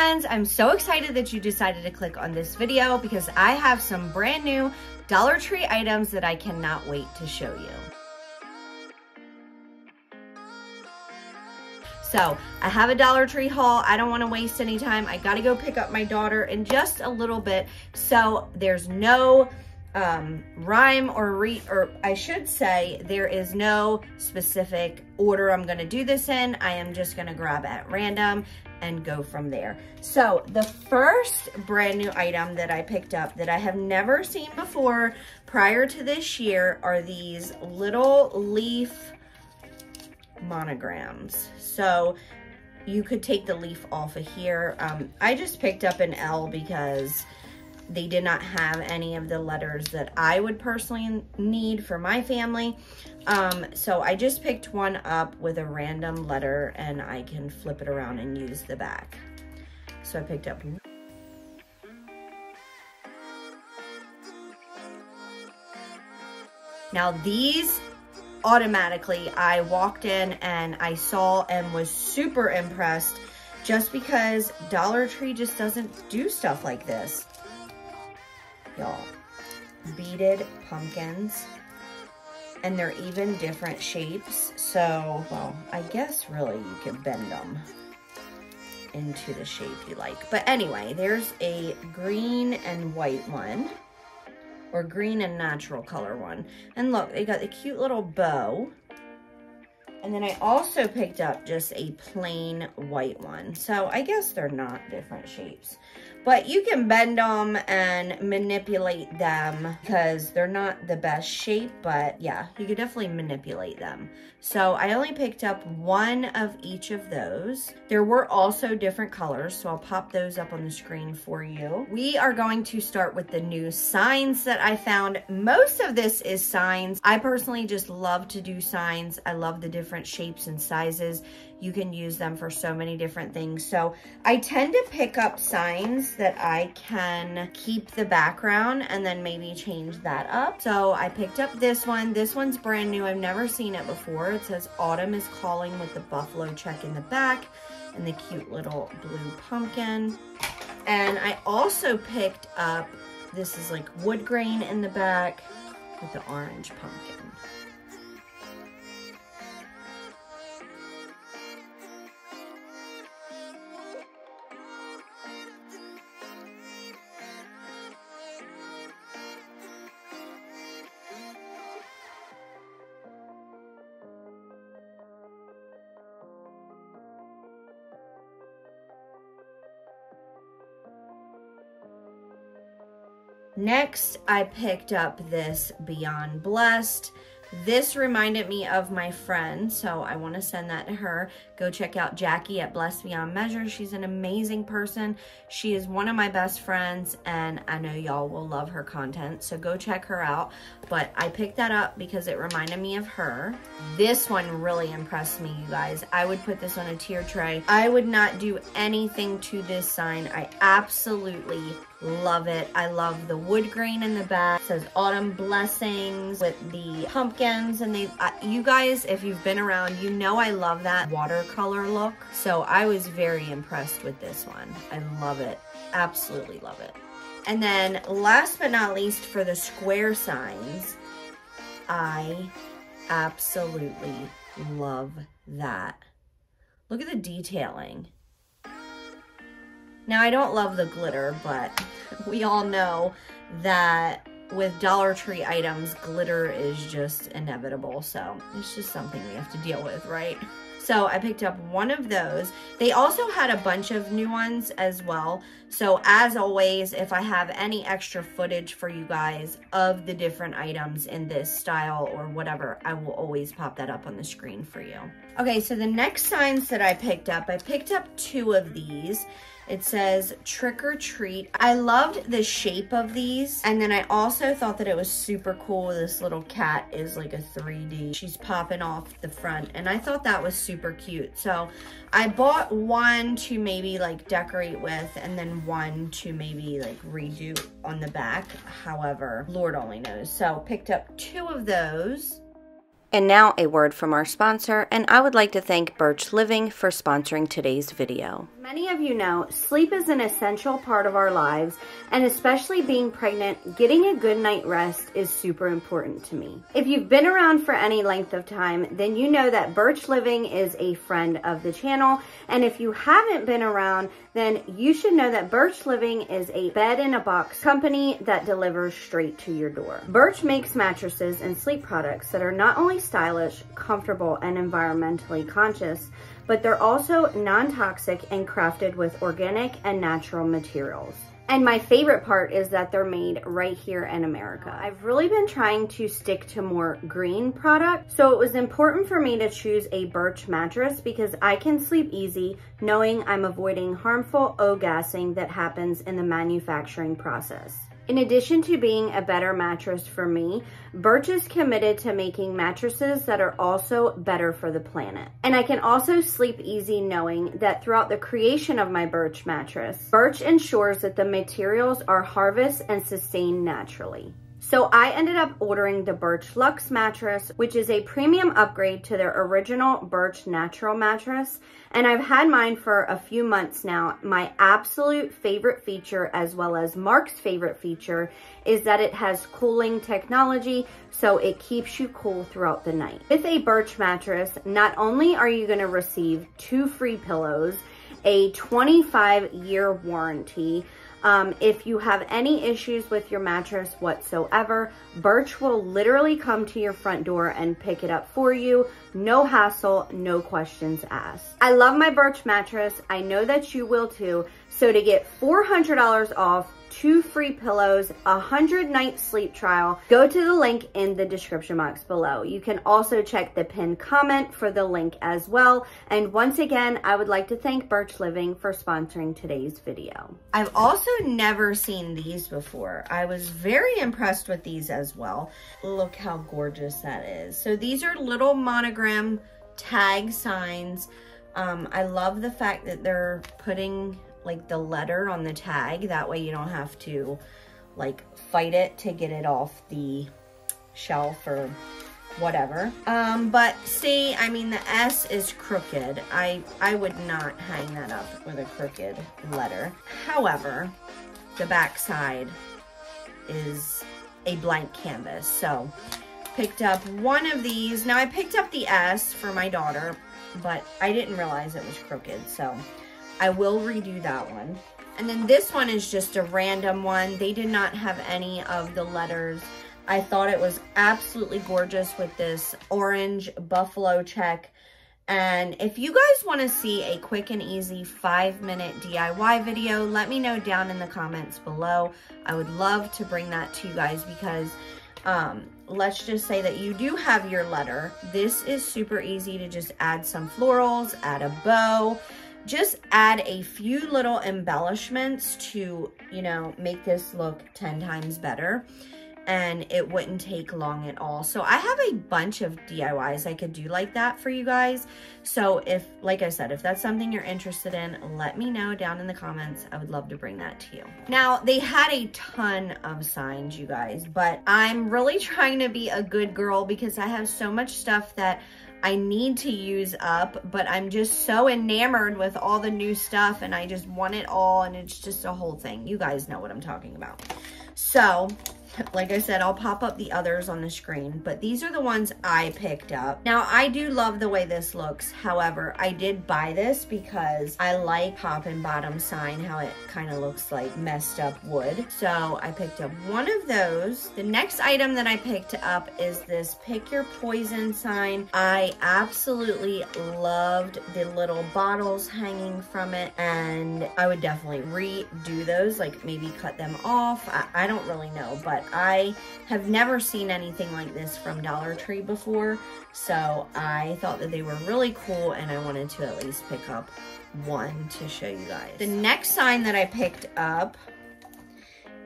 friends, I'm so excited that you decided to click on this video because I have some brand new Dollar Tree items that I cannot wait to show you. So I have a Dollar Tree haul. I don't want to waste any time. I got to go pick up my daughter in just a little bit. So there's no rhyme or I should say there is no specific order I'm going to do this in. I am just going to grab at random and go from there. So the first brand new item that I picked up that I have never seen before prior to this year are these little leaf monograms. So you could take the leaf off of here. I just picked up an L because they did not have any of the letters that I would personally need for my family. So I just picked one up with a random letter and I can flip it around and use the back. So I picked up one. Now these, automatically, I walked in and I saw and was super impressed just because Dollar Tree just doesn't do stuff like this. Y'all, beaded pumpkins, and they're even different shapes. So, well, I guess really you can bend them into the shape you like. But anyway, there's a green and white one, or green and natural color one. And look, they got the cute little bow. And then I also picked up just a plain white one. So I guess they're not different shapes. But you can bend them and manipulate them because they're not the best shape. But yeah, you could definitely manipulate them. So I only picked up one of each of those. There were also different colors. So I'll pop those up on the screen for you. We are going to start with the new signs that I found. Most of this is signs. I personally just love to do signs. I love the different shapes and sizes. You can use them for so many different things. So I tend to pick up signs that I can keep the background and then maybe change that up. So I picked up this one. This one's brand new. I've never seen it before. It says Autumn is Calling with the buffalo check in the back and the cute little blue pumpkin. And I also picked up, this is like wood grain in the back with the orange pumpkin. Next, I picked up this Beyond Blessed. This reminded me of my friend, so I want to send that to her. Go check out Jackie at Blessed Beyond Measure. She's an amazing person. She is one of my best friends, and I know y'all will love her content, so go check her out. But I picked that up because it reminded me of her. This one really impressed me, you guys. I would put this on a tier tray. I would not do anything to this sign. I absolutely love it. I love the wood grain in the back. It says Autumn Blessings with the pumpkins, and they, you guys, if you've been around, you know I love that watercolor look. So I was very impressed with this one. I love it. Absolutely love it. And then last but not least, for the square signs, I absolutely love that. Look at the detailing. Now, I don't love the glitter, but we all know that with Dollar Tree items, glitter is just inevitable. So it's just something we have to deal with, right? So I picked up one of those. They also had a bunch of new ones as well. So as always, if I have any extra footage for you guys of the different items in this style or whatever, I will always pop that up on the screen for you. Okay, so the next signs that I picked up two of these. It says Trick or Treat. I loved the shape of these. And then I also thought that it was super cool. This little cat is like a 3D. She's popping off the front. And I thought that was super cute. So I bought one to maybe like decorate with and then one to maybe like redo on the back. However, Lord only knows. So picked up two of those. And now a word from our sponsor. And I would like to thank Birch Living for sponsoring today's video. Many of you know, sleep is an essential part of our lives, and especially being pregnant, getting a good night rest is super important to me. If you've been around for any length of time, then you know that Birch Living is a friend of the channel, and if you haven't been around, then you should know that Birch Living is a bed-in-a-box company that delivers straight to your door. Birch makes mattresses and sleep products that are not only stylish, comfortable, and environmentally conscious, but they're also non-toxic and crafted with organic and natural materials. And my favorite part is that they're made right here in America. I've really been trying to stick to more green product, so it was important for me to choose a Birch mattress because I can sleep easy knowing I'm avoiding harmful off-gassing that happens in the manufacturing process. In addition to being a better mattress for me, Birch is committed to making mattresses that are also better for the planet. And I can also sleep easy knowing that throughout the creation of my Birch mattress, Birch ensures that the materials are harvested and sustained naturally. So I ended up ordering the Birch Luxe mattress, which is a premium upgrade to their original Birch Natural mattress. And I've had mine for a few months now. My absolute favorite feature, as well as Mark's favorite feature, is that it has cooling technology, so it keeps you cool throughout the night. With a Birch mattress, not only are you going to receive 2 free pillows, a 25-year warranty. If you have any issues with your mattress whatsoever, Birch will literally come to your front door and pick it up for you. No hassle, no questions asked. I love my Birch mattress. I know that you will too. So to get $400 off, 2 free pillows, 100-night sleep trial, go to the link in the description box below. You can also check the pinned comment for the link as well. And once again, I would like to thank Birch Living for sponsoring today's video. I've also never seen these before. I was very impressed with these as well. Look how gorgeous that is. So these are little monogram tag signs. I love the fact that they're putting like the letter on the tag, that way you don't have to like fight it to get it off the shelf or whatever. But see, I mean, the S is crooked. I would not hang that up with a crooked letter. However, the back side is a blank canvas. So picked up one of these. Now I picked up the S for my daughter, but I didn't realize it was crooked, so I will redo that one. And then this one is just a random one. They did not have any of the letters. I thought it was absolutely gorgeous with this orange buffalo check. And if you guys want to see a quick and easy 5-minute DIY video, let me know down in the comments below. I would love to bring that to you guys because let's just say that you do have your letter. This is super easy to just add some florals, add a bow. Just add a few little embellishments to, you know, make this look 10 times better, and it wouldn't take long at all. So I have a bunch of DIYs I could do like that for you guys. So if, like I said, if that's something you're interested in, let me know down in the comments. I would love to bring that to you. Now, they had a ton of signs, you guys, but I'm really trying to be a good girl because I have so much stuff that I need to use up, but I'm just so enamored with all the new stuff and I just want it all, and it's just a whole thing. You guys know what I'm talking about. So, like I said, I'll pop up the others on the screen, but these are the ones I picked up. Now, I do love the way this looks. However, I did buy this because I like top and bottom sign, how it kind of looks like messed up wood. So I picked up one of those. The next item that I picked up is this pick your poison sign. I absolutely loved the little bottles hanging from it, and I would definitely redo those, like maybe cut them off. I don't really know, but I have never seen anything like this from Dollar Tree before, so I thought that they were really cool and I wanted to at least pick up one to show you guys. The next sign that I picked up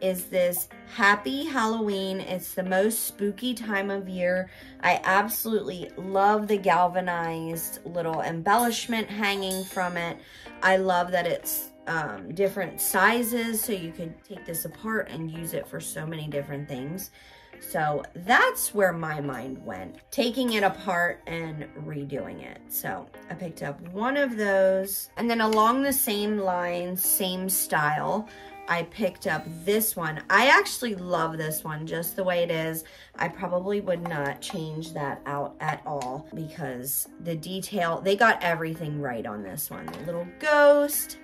is this Happy Halloween. It's the most spooky time of year. I absolutely love the galvanized little embellishment hanging from it. I love that it's different sizes, so you could take this apart and use it for so many different things. So that's where my mind went, taking it apart and redoing it. So I picked up one of those, and then along the same lines, same style, I picked up this one. I actually love this one just the way it is. I probably would not change that out at all because the detail, they got everything right on this one. The little ghost.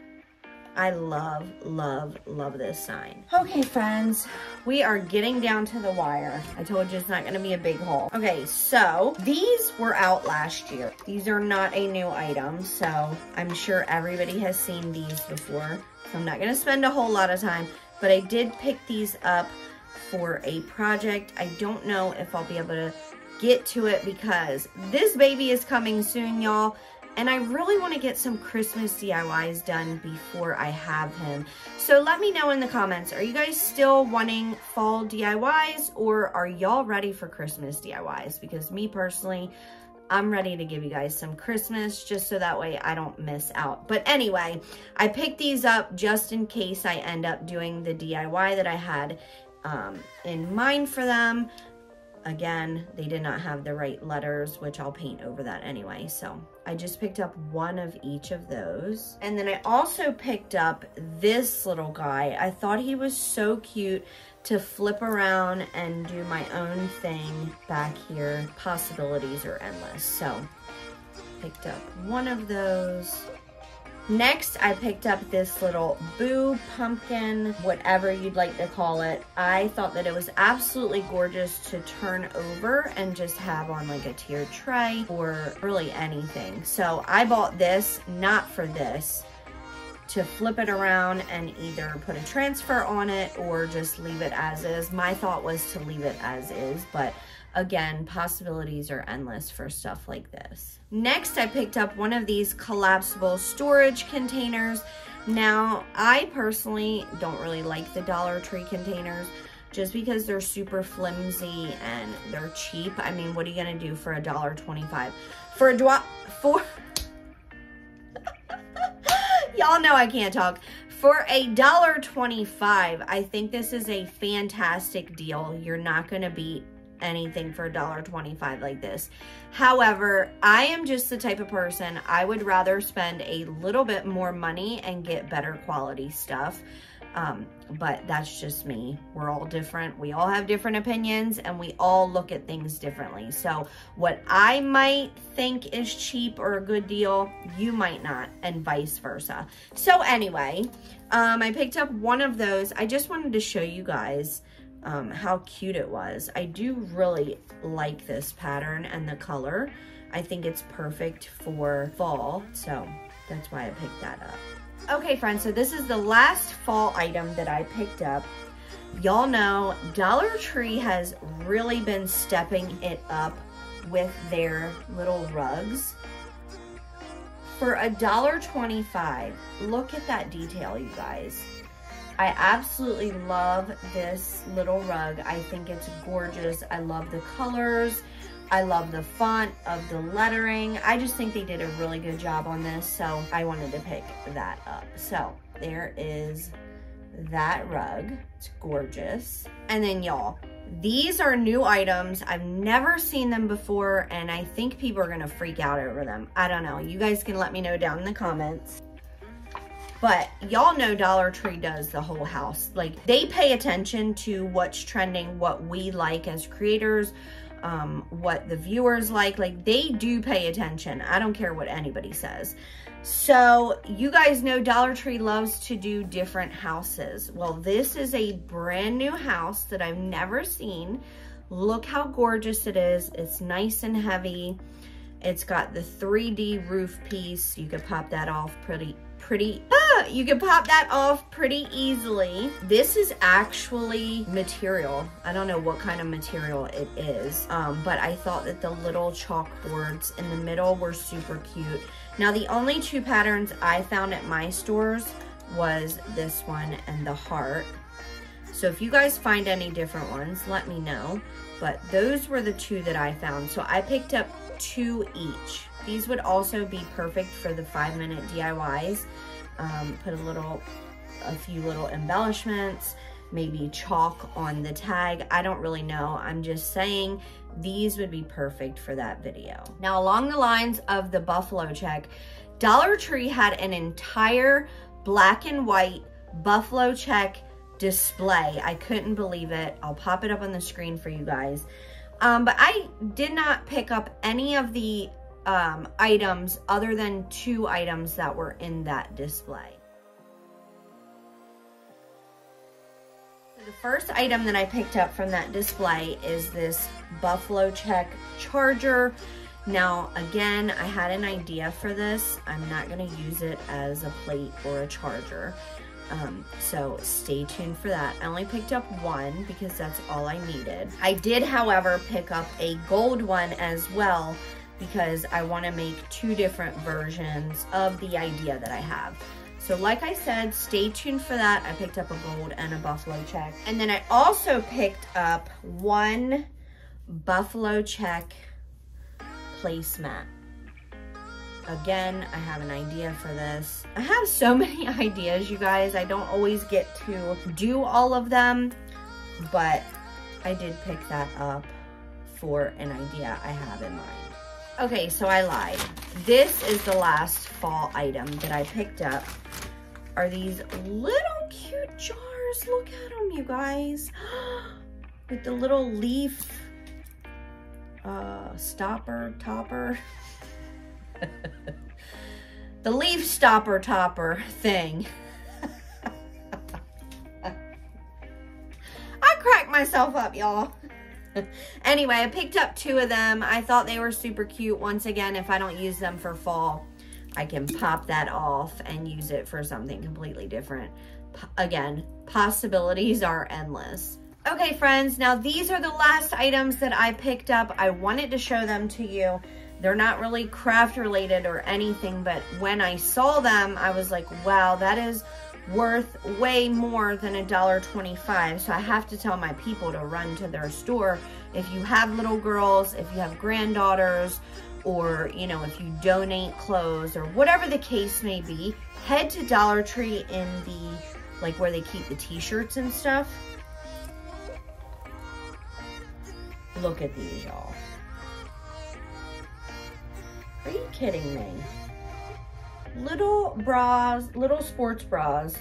I love, love, love this sign. Okay, friends, we are getting down to the wire. I told you it's not gonna be a big haul. Okay, so these were out last year. These are not a new item, so I'm sure everybody has seen these before. So I'm not gonna spend a whole lot of time, but I did pick these up for a project. I don't know if I'll be able to get to it because this baby is coming soon, y'all. And I really want to get some Christmas DIYs done before I have him. So let me know in the comments, are you guys still wanting fall DIYs or are y'all ready for Christmas DIYs? Because me personally, I'm ready to give you guys some Christmas just so that way I don't miss out. But anyway, I picked these up just in case I end up doing the DIY that I had in mind for them. Again, they did not have the right letters, which I'll paint over that anyway. So I just picked up one of each of those. And then I also picked up this little guy. I thought he was so cute to flip around and do my own thing back here. Possibilities are endless. So picked up one of those. Next, I picked up this little boo pumpkin, whatever you'd like to call it. I thought that it was absolutely gorgeous to turn over and just have on like a tiered tray or really anything. So I bought this, not for this, to flip it around and either put a transfer on it or just leave it as is. My thought was to leave it as is, but again, possibilities are endless for stuff like this. Next, I picked up one of these collapsible storage containers. Now, I personally don't really like the Dollar Tree containers just because they're super flimsy and they're cheap. I mean, what are you gonna do for $1.25? Y'all know I can't talk. For $1.25, I think this is a fantastic deal. You're not gonna beat anything for $1.25 like this. However, I am just the type of person, I would rather spend a little bit more money and get better quality stuff. But that's just me. We're all different. We all have different opinions and we all look at things differently. So what I might think is cheap or a good deal, you might not, and vice versa. So anyway, I picked up one of those. I just wanted to show you guys how cute it was. I do really like this pattern and the color. I think it's perfect for fall, so that's why I picked that up. Okay, friends, so this is the last fall item that I picked up. Y'all know Dollar Tree has really been stepping it up with their little rugs. For $1.25, look at that detail, you guys. I absolutely love this little rug. I think it's gorgeous. I love the colors. I love the font of the lettering. I just think they did a really good job on this, so I wanted to pick that up. So there is that rug. It's gorgeous. And then y'all, these are new items. I've never seen them before, and I think people are gonna freak out over them. I don't know. You guys can let me know down in the comments. But y'all know Dollar Tree does the whole house. Like, they pay attention to what's trending, what we like as creators, what the viewers like. Like, they do pay attention. I don't care what anybody says. So you guys know Dollar Tree loves to do different houses. Well, this is a brand new house that I've never seen. Look how gorgeous it is. It's nice and heavy. It's got the 3D roof piece. You could pop that off you can pop that off pretty easily. This is actually material. I don't know what kind of material it is, but I thought that the little chalkboards in the middle were super cute. Now, the only two patterns I found at my stores was this one and the heart. So if you guys find any different ones, let me know. But those were the two that I found. So I picked up two each. These would also be perfect for the 5-minute DIYs. Put a few little embellishments, maybe chalk on the tag. I don't really know. I'm just saying these would be perfect for that video. Now, along the lines of the buffalo check, Dollar Tree had an entire black and white buffalo check display. I couldn't believe it. I'll pop it up on the screen for you guys. But I did not pick up any of the items other than two items that were in that display. The first item that I picked up from that display is this buffalo check charger. Now, again, I had an idea for this. I'm not going to use it as a plate or a charger. So stay tuned for that. I only picked up one because that's all I needed. I did, however, pick up a gold one as well because I want to make two different versions of the idea that I have. So like I said, stay tuned for that. I picked up a gold and a buffalo check. And then I also picked up one buffalo check placemat. Again, I have an idea for this. I have so many ideas, you guys. I don't always get to do all of them, but I did pick that up for an idea I have in mind. Okay, so I lied. This is the last fall item that I picked up. Are these little cute jars. Look at them, you guys. With the little leaf topper. The leaf stopper topper thing. I cracked myself up, y'all. Anyway, I picked up two of them. I thought they were super cute. Once again, if I don't use them for fall, I can pop that off and use it for something completely different. Again, possibilities are endless. Okay, friends, now these are the last items that I picked up. I wanted to show them to you. They're not really craft related or anything, but when I saw them, I was like, wow, that is worth way more than $1.25. So I have to tell my people to run to their store. If you have little girls, if you have granddaughters, or you know, if you donate clothes or whatever the case may be, head to Dollar Tree in the, like where they keep the t-shirts and stuff. Look at these, y'all. Are you kidding me? Little bras, little sports bras.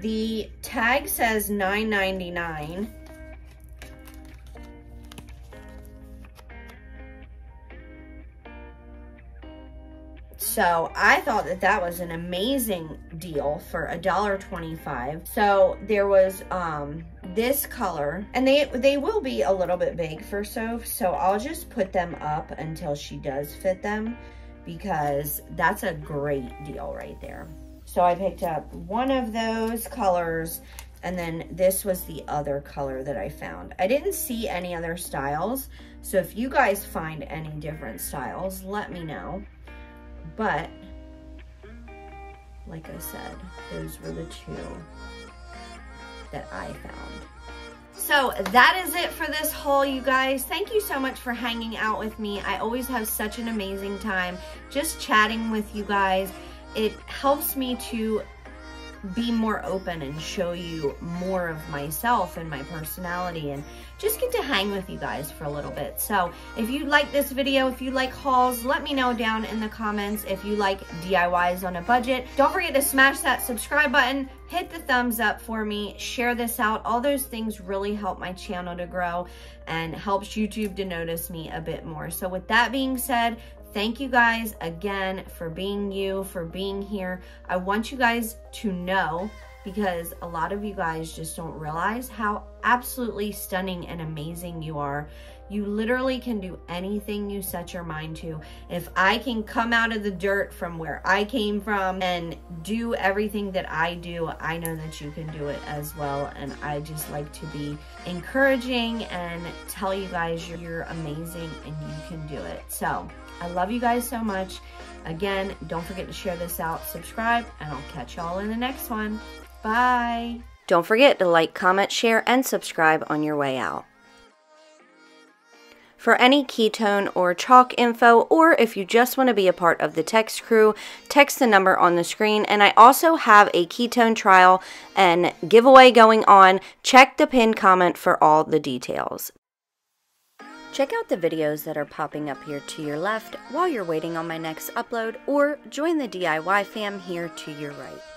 The tag says $9.99. So I thought that that was an amazing deal for $1.25. So there was this color, and they will be a little bit big for Soph, so I'll just put them up until she does fit them, because that's a great deal right there. So I picked up one of those colors, and then this was the other color that I found. I didn't see any other styles, so if you guys find any different styles, let me know. But like I said, those were the two that I found. So that is it for this haul, you guys. Thank you so much for hanging out with me. I always have such an amazing time just chatting with you guys. It helps me to be more open and show you more of myself and my personality, and just get to hang with you guys for a little bit. So if you like this video, if you like hauls, let me know down in the comments. If you like DIYs on a budget, don't forget to smash that subscribe button, hit the thumbs up for me, share this out. All those things really help my channel to grow and helps YouTube to notice me a bit more. So with that being said, thank you guys again for being you, for being here. I want you guys to know, because a lot of you guys just don't realize how absolutely stunning and amazing you are. You literally can do anything you set your mind to. If I can come out of the dirt from where I came from and do everything that I do, I know that you can do it as well. And I just like to be encouraging and tell you guys you're amazing and you can do it. So I love you guys so much. Again, don't forget to share this out, subscribe, and I'll catch y'all in the next one. Bye. Don't forget to like, comment, share, and subscribe on your way out. For any ketone or chalk info, or if you just want to be a part of the text crew, text the number on the screen. And I also have a ketone trial and giveaway going on. Check the pinned comment for all the details. Check out the videos that are popping up here to your left while you're waiting on my next upload, or join the DIY fam here to your right.